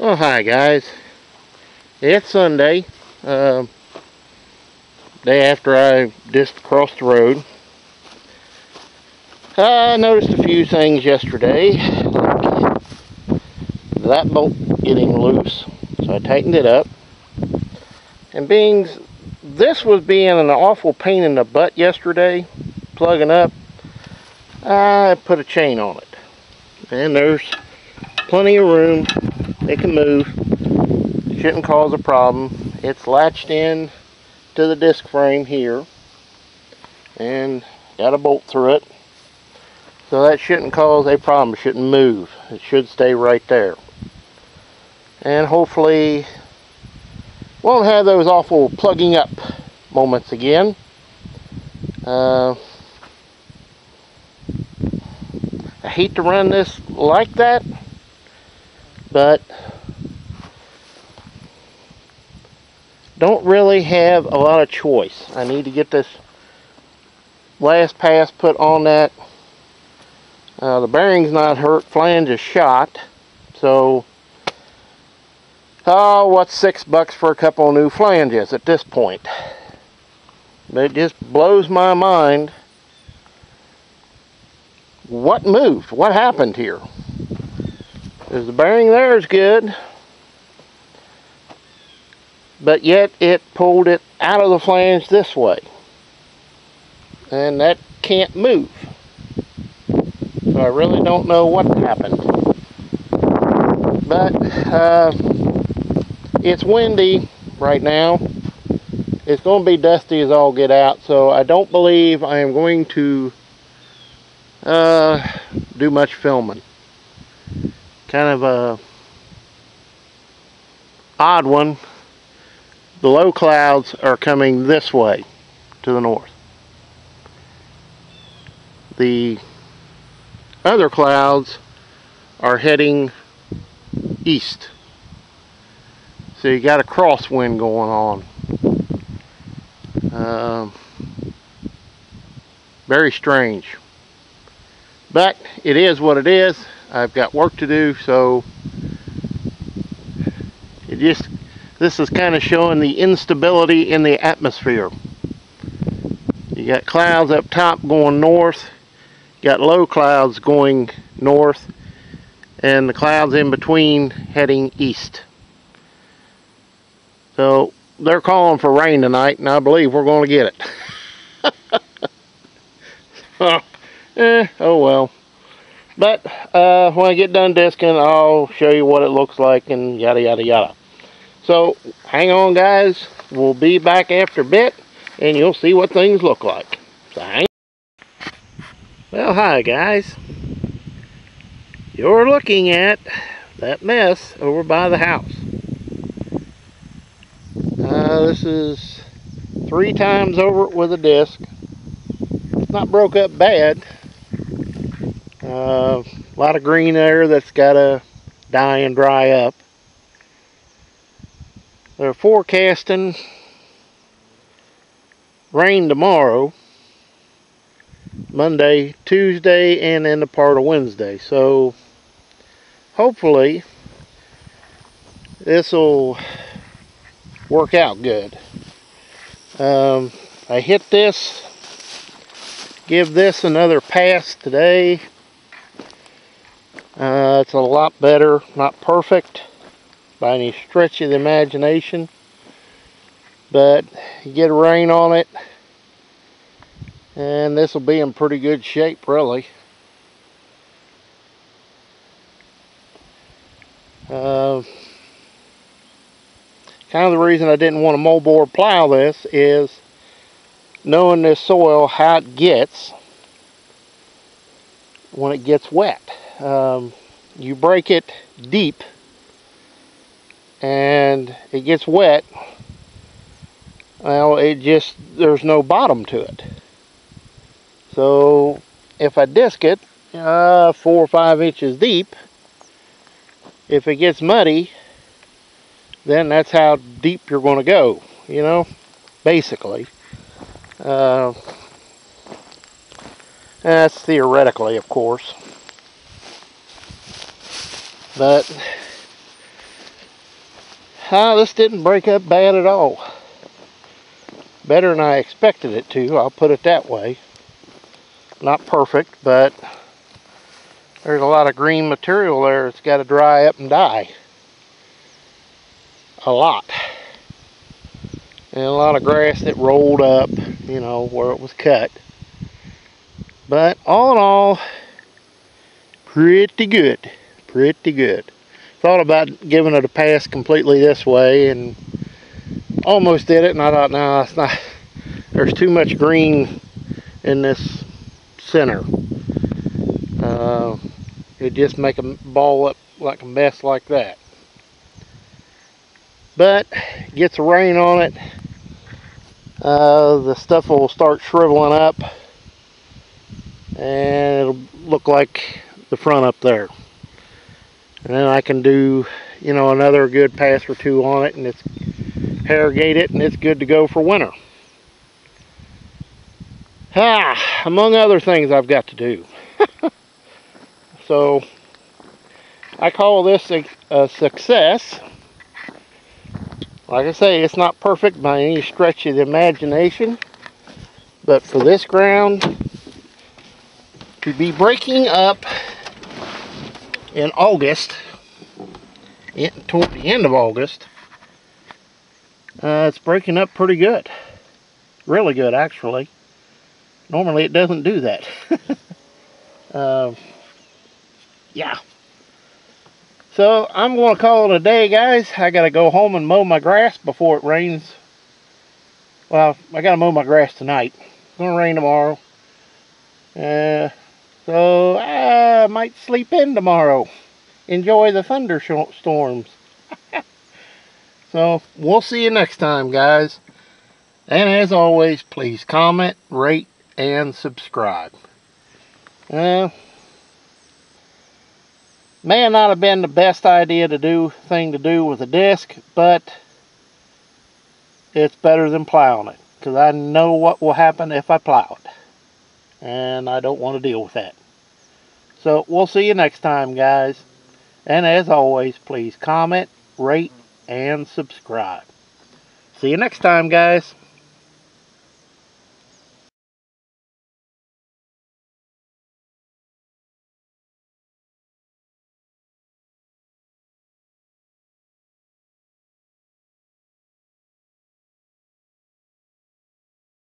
Well, hi guys, it's Sunday, day after I just crossed the road. I noticed a few things yesterday, like that bolt getting loose, so I tightened it up. And this was being an awful pain in the butt yesterday, plugging up. I put a chain on it, and there's plenty of room. It can move, shouldn't cause a problem. It's latched in to the disc frame here and got a bolt through it, so that shouldn't cause a problem. It shouldn't move, it should stay right there, and hopefully won't have those awful plugging up moments again. I hate to run this like that, but don't really have a lot of choice. I need to get this last pass put on that. The bearing's not hurt, flange is shot, so oh, what's $6 for a couple of new flanges at this point? But it just blows my mind. What moved? What happened here? There's the bearing, there is good, but yet it pulled it out of the flange this way, and that can't move. So I really don't know what happened, but it's windy right now. It's going to be dusty as all get out, so I don't believe I am going to do much filming. Kind of a odd one. The low clouds are coming this way to the north. The other clouds are heading east. So you got a crosswind going on. Very strange. But it is what it is. I've got work to do, so this is kind of showing the instability in the atmosphere. You got clouds up top going north, you got low clouds going north, and the clouds in between heading east. So they're calling for rain tonight, and I believe we're going to get it. Oh well. But when I get done discing, I'll show you what it looks like and yada, yada, yada. So hang on, guys. We'll be back after a bit, and you'll see what things look like. So hang on. Well, hi, guys. You're looking at that mess over by the house. This is 3 times over it with a disc. It's not broke up bad. A lot of green there that's got to die and dry up. They're forecasting rain tomorrow, Monday, Tuesday, and then a part of Wednesday. So hopefully this will work out good. I hit this, give this another pass today. It's a lot better, not perfect by any stretch of the imagination, but you get rain on it and this will be in pretty good shape, really. Kind of the reason I didn't want to mow bore plow this is knowing this soil, how it gets when it gets wet. You break it deep and it gets wet, well, it just, there's no bottom to it. So if I disc it 4 or 5 inches deep, if it gets muddy, then that's how deep you're going to go, you know, basically. That's theoretically, of course. But This didn't break up bad at all. Better than I expected it to, I'll put it that way. Not perfect, but there's a lot of green material there. It's got to dry up and die. A lot. And a lot of grass that rolled up, you know, where it was cut. But all in all, pretty good. Pretty good. Thought about giving it a pass completely this way and almost did it, and I thought, no, it's not. There's too much green in this center. It'd just make a ball up like a mess like that. But gets rain on it, the stuff will start shriveling up and it'll look like the front up there. And then I can do, you know, another good pass or two on it, and it's irrigated, and it's good to go for winter. Among other things I've got to do. So I call this a success. Like I say, it's not perfect by any stretch of the imagination, but for this ground to be breaking up in August, toward the end of August, it's breaking up pretty good. Really good, actually. Normally it doesn't do that. Yeah. So I'm going to call it a day, guys. I got to go home and mow my grass before it rains. Well, I got to mow my grass tonight. It's going to rain tomorrow. So I might sleep in tomorrow. Enjoy the thunderstorms. So, we'll see you next time, guys. And as always, please comment, rate, and subscribe. May not have been the best idea to do with a disc, but it's better than plowing it. Because I know what will happen if I plow it. And I don't want to deal with that. So, we'll see you next time, guys. And as always, please comment, rate, and subscribe. See you next time, guys.